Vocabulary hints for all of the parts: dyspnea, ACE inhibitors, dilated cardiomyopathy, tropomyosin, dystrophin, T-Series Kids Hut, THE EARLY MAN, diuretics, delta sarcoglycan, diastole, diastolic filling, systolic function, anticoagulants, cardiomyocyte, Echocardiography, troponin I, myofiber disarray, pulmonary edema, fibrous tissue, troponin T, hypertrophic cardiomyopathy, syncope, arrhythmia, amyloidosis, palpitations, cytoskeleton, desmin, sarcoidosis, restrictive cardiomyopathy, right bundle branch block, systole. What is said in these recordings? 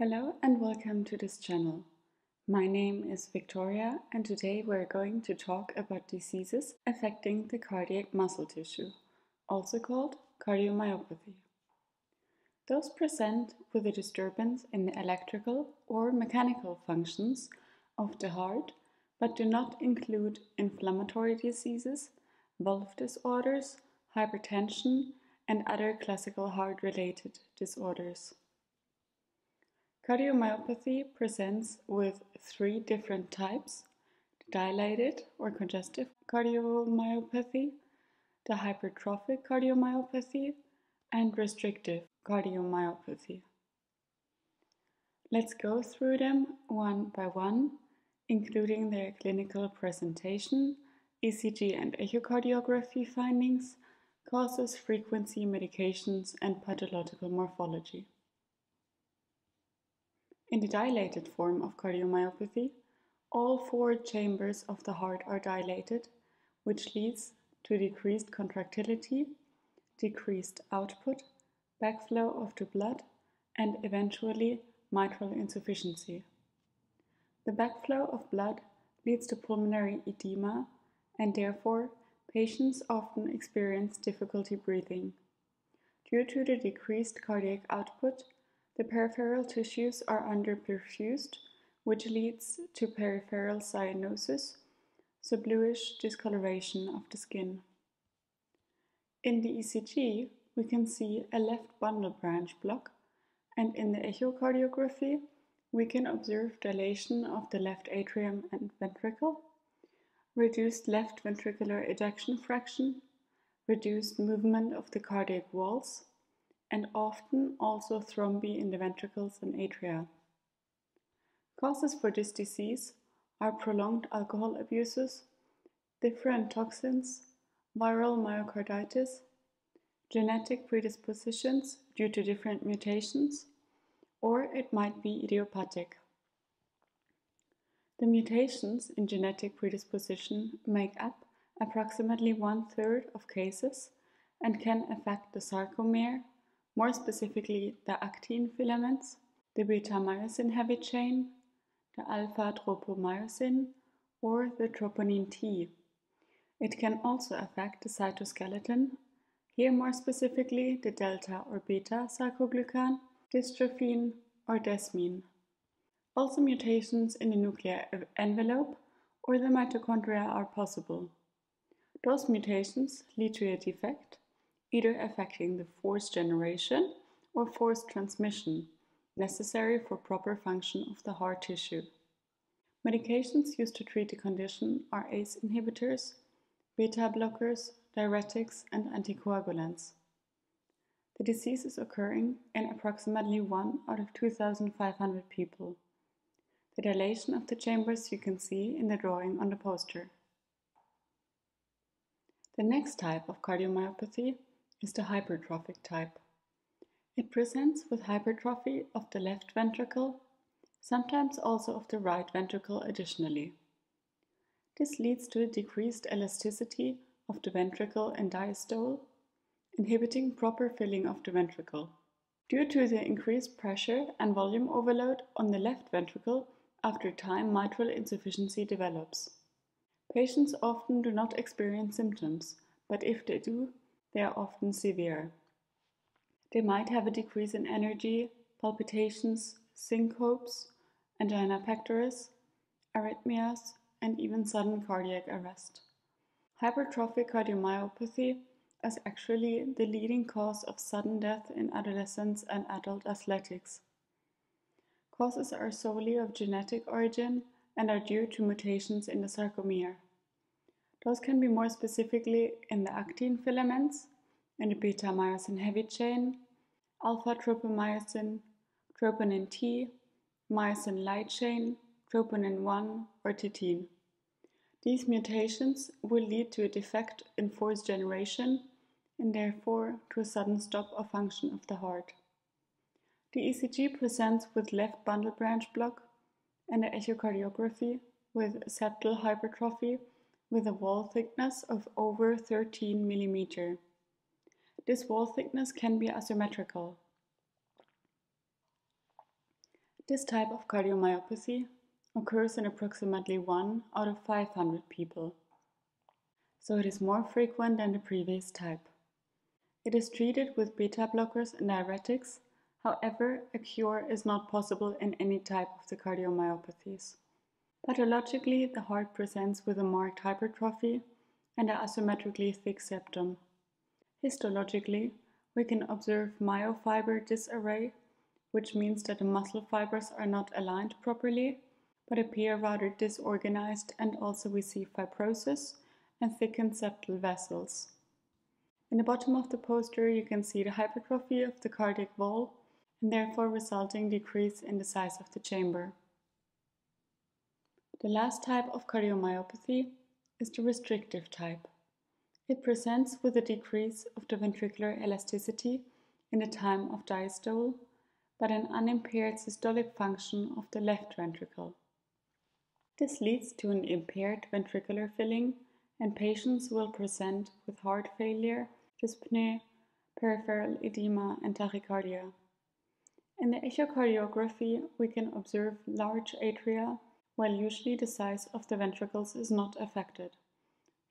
Hello and welcome to this channel. My name is Victoria and today we're going to talk about diseases affecting the cardiac muscle tissue, also called cardiomyopathy. Those present with a disturbance in the electrical or mechanical functions of the heart, but do not include inflammatory diseases, valve disorders, hypertension, and other classical heart-related disorders. Cardiomyopathy presents with three different types: the dilated or congestive cardiomyopathy, the hypertrophic cardiomyopathy, and restrictive cardiomyopathy. Let's go through them one by one, including their clinical presentation, ECG and echocardiography findings, causes, frequency, medications, and pathological morphology. In the dilated form of cardiomyopathy, all four chambers of the heart are dilated, which leads to decreased contractility, decreased output, backflow of the blood, and eventually mitral insufficiency. The backflow of blood leads to pulmonary edema, and therefore patients often experience difficulty breathing. Due to the decreased cardiac output, the peripheral tissues are underperfused, which leads to peripheral cyanosis, so bluish discoloration of the skin. In the ECG, we can see a left bundle branch block, and in the echocardiography, we can observe dilation of the left atrium and ventricle, reduced left ventricular ejection fraction, reduced movement of the cardiac walls, and often also thrombi in the ventricles and atria. Causes for this disease are prolonged alcohol abuses, different toxins, viral myocarditis, genetic predispositions due to different mutations, or it might be idiopathic. The mutations in genetic predisposition make up approximately 1/3 of cases and can affect the sarcomere, more specifically the actin filaments, the beta-myosin heavy chain, the alpha dropomyosin, or the troponin T. It can also affect the cytoskeleton, here more specifically the delta or beta sarcoglycan, dystrophin, or desmin. Also mutations in the nuclear envelope or the mitochondria are possible. Those mutations lead to a defect, either affecting the force generation or force transmission, necessary for proper function of the heart tissue. Medications used to treat the condition are ACE inhibitors, beta blockers, diuretics, and anticoagulants. The disease is occurring in approximately 1 out of 2,500 people. The dilation of the chambers you can see in the drawing on the poster. The next type of cardiomyopathy is the hypertrophic type. It presents with hypertrophy of the left ventricle, sometimes also of the right ventricle additionally. This leads to a decreased elasticity of the ventricle and diastole, inhibiting proper filling of the ventricle. Due to the increased pressure and volume overload on the left ventricle, after time mitral insufficiency develops. Patients often do not experience symptoms, but if they do, they are often severe. They might have a decrease in energy, palpitations, syncopes, angina pectoris, arrhythmias, and even sudden cardiac arrest. Hypertrophic cardiomyopathy is actually the leading cause of sudden death in adolescents and adult athletics. Causes are solely of genetic origin and are due to mutations in the sarcomere. Those can be more specifically in the actin filaments, in the beta-myosin heavy chain, alpha tropomyosin, troponin T, myosin light chain, troponin 1, or titin. These mutations will lead to a defect in force generation and therefore to a sudden stop of function of the heart. The ECG presents with left bundle branch block and the echocardiography with septal hypertrophy with a wall thickness of over 13 mm. This wall thickness can be asymmetrical. This type of cardiomyopathy occurs in approximately 1 out of 500 people, so it is more frequent than the previous type. It is treated with beta blockers and diuretics. However, a cure is not possible in any type of the cardiomyopathies. Pathologically, the heart presents with a marked hypertrophy and an asymmetrically thick septum. Histologically, we can observe myofiber disarray, which means that the muscle fibers are not aligned properly, but appear rather disorganized, and also we see fibrosis and thickened septal vessels. In the bottom of the poster, you can see the hypertrophy of the cardiac wall and therefore resulting decrease in the size of the chamber. The last type of cardiomyopathy is the restrictive type. It presents with a decrease of the ventricular elasticity in the time of diastole, but an unimpaired systolic function of the left ventricle. This leads to an impaired ventricular filling, and patients will present with heart failure, dyspnea, peripheral edema, and tachycardia. In the echocardiography, we can observe large atria, while usually the size of the ventricles is not affected.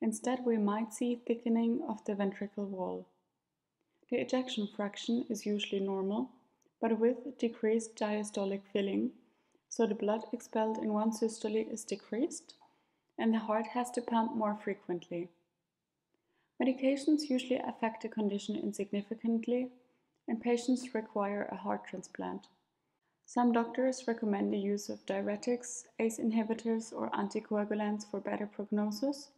Instead, we might see thickening of the ventricle wall. The ejection fraction is usually normal, but with decreased diastolic filling, so the blood expelled in one systole is decreased, and the heart has to pump more frequently. Medications usually affect the condition insignificantly, and patients require a heart transplant. Some doctors recommend the use of diuretics, ACE inhibitors, or anticoagulants for better prognosis,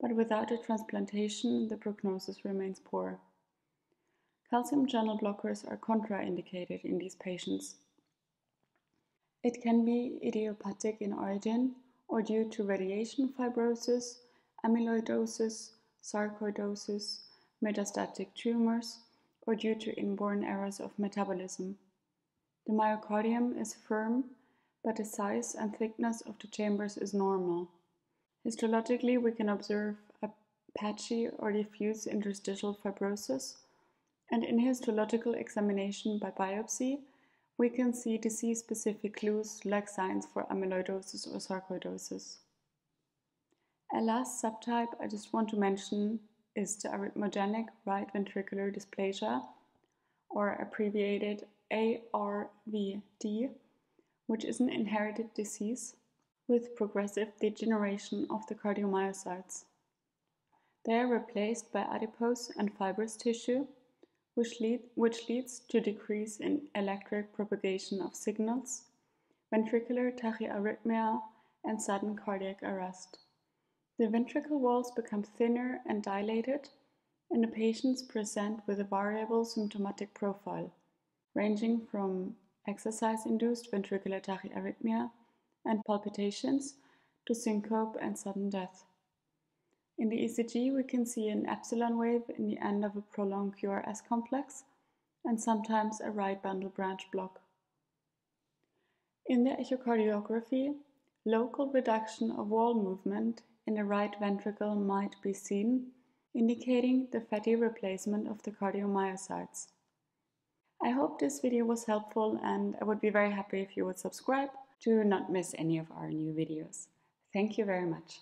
but without a transplantation, the prognosis remains poor. Calcium channel blockers are contraindicated in these patients. It can be idiopathic in origin, or due to radiation fibrosis, amyloidosis, sarcoidosis, metastatic tumors, or due to inborn errors of metabolism. The myocardium is firm, but the size and thickness of the chambers is normal. Histologically, we can observe a patchy or diffuse interstitial fibrosis, and in histological examination by biopsy, we can see disease-specific clues like signs for amyloidosis or sarcoidosis. A last subtype I just want to mention is the arrhythmogenic right ventricular dysplasia, or abbreviated ARVD, which is an inherited disease with progressive degeneration of the cardiomyocytes. They are replaced by adipose and fibrous tissue, which leads to decrease in electric propagation of signals, ventricular tachyarrhythmia, and sudden cardiac arrest. The ventricle walls become thinner and dilated, and the patients present with a variable symptomatic profile, ranging from exercise-induced ventricular tachyarrhythmia and palpitations to syncope and sudden death. In the ECG, we can see an epsilon wave in the end of a prolonged QRS complex and sometimes a right bundle branch block. In the echocardiography, local reduction of wall movement in the right ventricle might be seen, indicating the fatty replacement of the cardiomyocytes. I hope this video was helpful, and I would be very happy if you would subscribe to not miss any of our new videos. Thank you very much.